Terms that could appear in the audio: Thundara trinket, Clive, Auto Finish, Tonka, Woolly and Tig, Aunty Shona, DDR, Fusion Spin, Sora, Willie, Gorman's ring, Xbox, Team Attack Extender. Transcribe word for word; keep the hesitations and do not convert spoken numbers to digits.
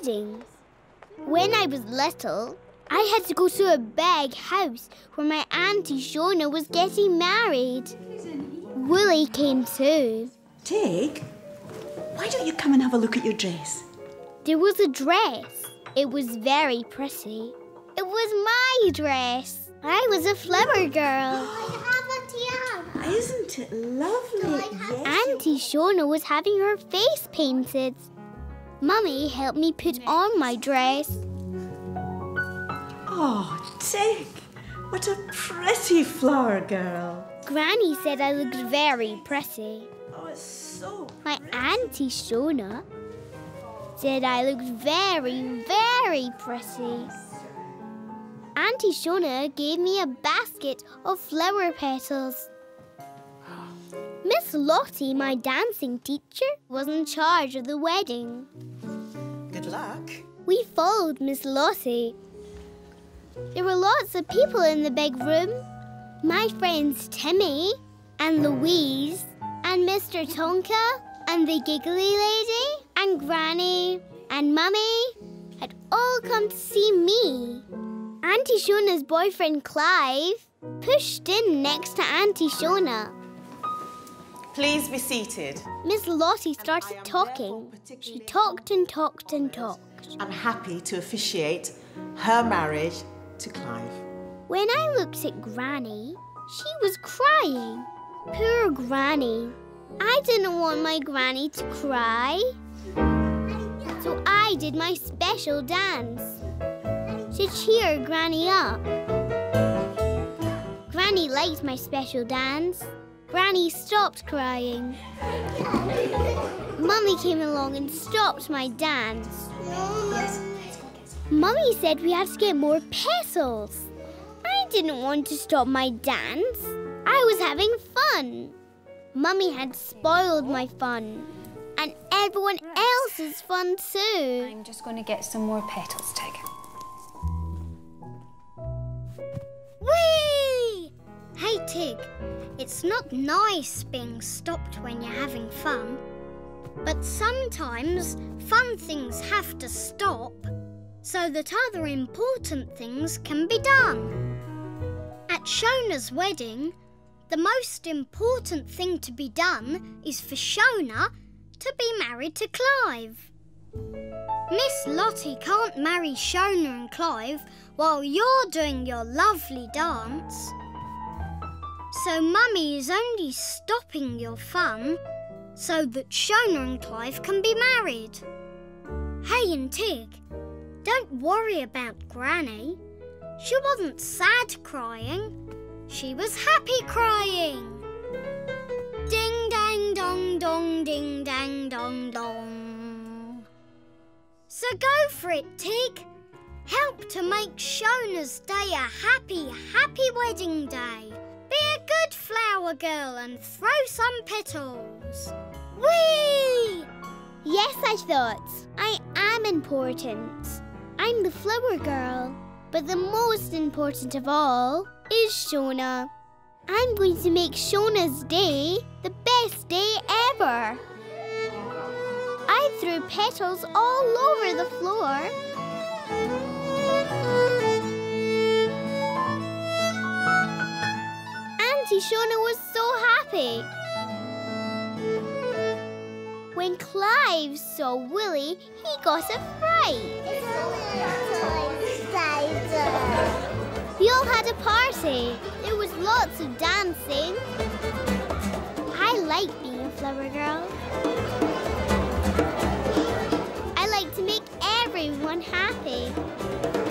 weddings. When I was little, I had to go to a big house where my Aunty Shona was getting married. Willie came too. Tig, why don't you come and have a look at your dress? There was a dress. It was very pretty. It was my dress. I was a flower girl. I have a tiara. Isn't it lovely? Yes, Aunty Shona was having her face painted. Mummy helped me put on my dress. Oh, Tig, what a pretty flower girl. Granny said I looked very pretty. Oh, it's so pretty. My Aunty Shona said I looked very, very pretty. Aunty Shona gave me a basket of flower petals. Miss Lottie, my dancing teacher, was in charge of the wedding. Good luck. We followed Miss Lottie. There were lots of people in the big room. My friends Timmy and Louise and Mister Tonka and the giggly lady and Granny and Mummy had all come to see me. Aunty Shona's boyfriend Clive pushed in next to Aunty Shona. Please be seated. Miss Lottie started talking. She talked and talked and talked. I'm happy to officiate her marriage to Clive. When I looked at Granny, she was crying. Poor Granny. I didn't want my Granny to cry. So I did my special dance to cheer Granny up. Granny liked my special dance. Granny stopped crying. Mummy came along and stopped my dance. Mummy said we had to get more petals. I didn't want to stop my dance. I was having fun. Mummy had spoiled my fun. And everyone else's fun too. I'm just going to get some more petals, Tig. Whee! Hey, Tig. It's not nice being stopped when you're having fun. But sometimes fun things have to stop so that other important things can be done. At Shona's wedding, the most important thing to be done is for Shona to be married to Clive. Miss Lottie can't marry Shona and Clive while you're doing your lovely dance. So Mummy is only stopping your fun so that Shona and Clive can be married. Hey, and Tig, don't worry about Granny. She wasn't sad crying. She was happy crying. Ding, dang, dong, dong, ding, dang, dong, dong. So go for it, Tig. Help to make Shona's day a happy, happy wedding day. Be a good flower girl and throw some petals. Whee! Yes, I thought. I am important. I'm the flower girl. But the most important of all is Shona. I'm going to make Shona's day the best day ever. I threw petals all over the floor. Aunty Shona was so happy. When Clive saw Willie, he got a fright. It's only we all had a party. There was lots of dancing. I like being a flower girl. I like to make everyone happy.